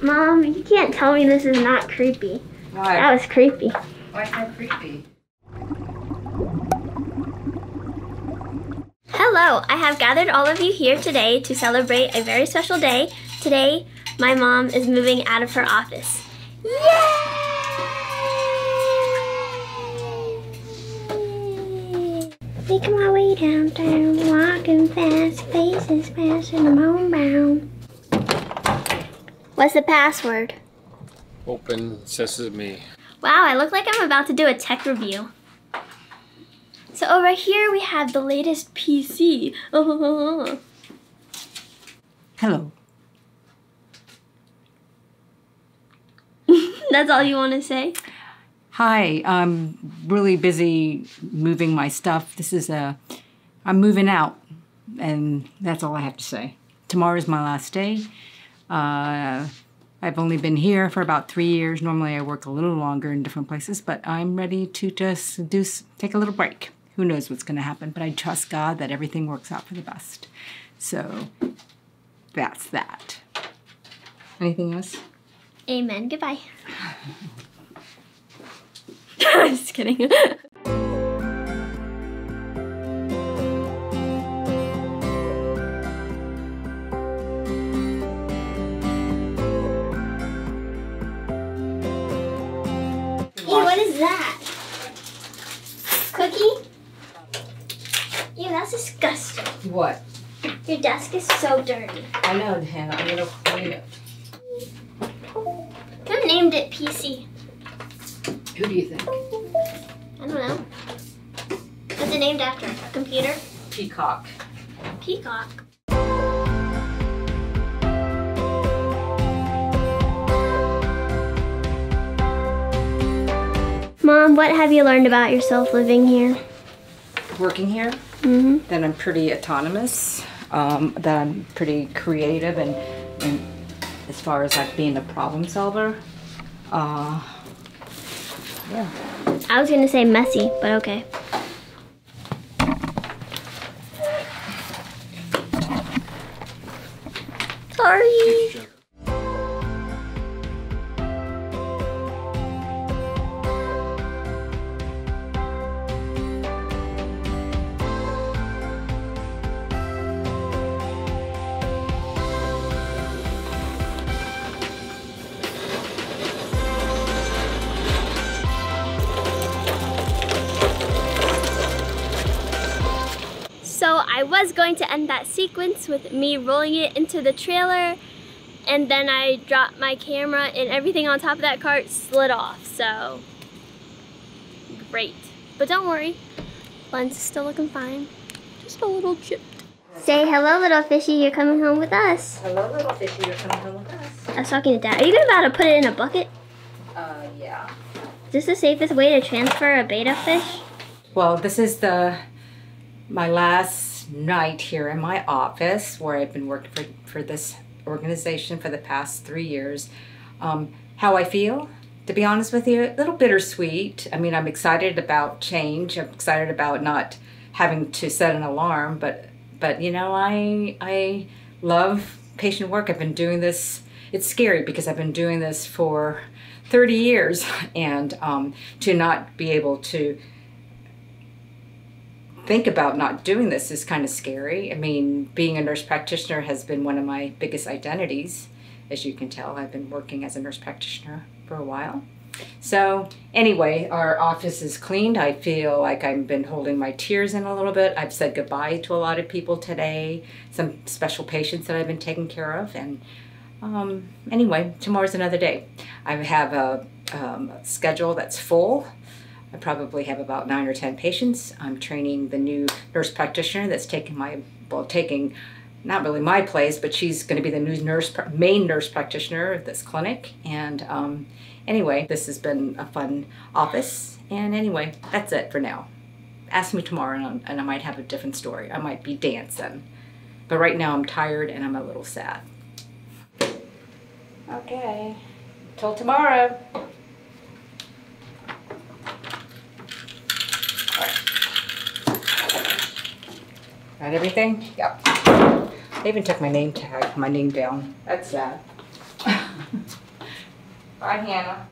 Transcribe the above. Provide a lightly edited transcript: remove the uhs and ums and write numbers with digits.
Mom, you can't tell me this is not creepy. Why? That was creepy. Why is that creepy? Hello, I have gathered all of you here today to celebrate a very special day. Today, my mom is moving out of her office. Yay! Making my way downtown, walking fast, faces passing, I'm homebound. What's the password? Open sesame. Wow, I look like I'm about to do a tech review. So over here we have the latest PC. Oh. Hello. That's all you want to say? Hi, I'm really busy moving my stuff. I'm moving out, and that's all I have to say. Tomorrow's my last day. I've only been here for about 3 years. Normally I work a little longer in different places, but I'm ready to just take a little break. Who knows what's going to happen, but I trust God that everything works out for the best. So, that's that. Anything else? Amen. Goodbye. Just kidding. What is that? Cookie? Ew, that's disgusting. What? Your desk is so dirty. I know, Hannah. I'm gonna clean it. Who named it PC? Who do you think? I don't know. What's it named after? A computer? Peacock. Peacock? Mom, what have you learned about yourself living here? Working here? Mm-hmm. That I'm pretty autonomous, that I'm pretty creative, and as far as like being a problem solver, yeah. I was gonna say messy, but okay. Sorry. So I was going to end that sequence with me rolling it into the trailer, and then I dropped my camera and everything on top of that cart slid off, so great. But don't worry, lens is still looking fine, just a little chipped. Say hello, little fishy, you're coming home with us. Hello, little fishy, you're coming home with us. I was talking to Dad. Are you about to put it in a bucket? Yeah. Is this the safest way to transfer a betta fish? Well, this is my last night here in my office, where I've been working for this organization for the past 3 years. How I feel, to be honest with you, a little bittersweet. I mean, I'm excited about change. I'm excited about not having to set an alarm, but you know, I love patient work. I've been doing this. It's scary because I've been doing this for 30 years, and to not be able to think about not doing this is kind of scary. I mean, being a nurse practitioner has been one of my biggest identities. As you can tell, I've been working as a nurse practitioner for a while. So anyway, our office is cleaned. I feel like I've been holding my tears in a little bit. I've said goodbye to a lot of people today, some special patients that I've been taking care of. And anyway, tomorrow's another day. I have a schedule that's full. I probably have about 9 or 10 patients. I'm training the new nurse practitioner that's taking not really my place, but she's going to be the new main nurse practitioner of this clinic. And anyway, this has been a fun office. And anyway, that's it for now. Ask me tomorrow, and I might have a different story. I might be dancing. But right now I'm tired and I'm a little sad. Okay, till tomorrow. Got everything? Yep. They even took my name down. That's sad. Bye, Hannah.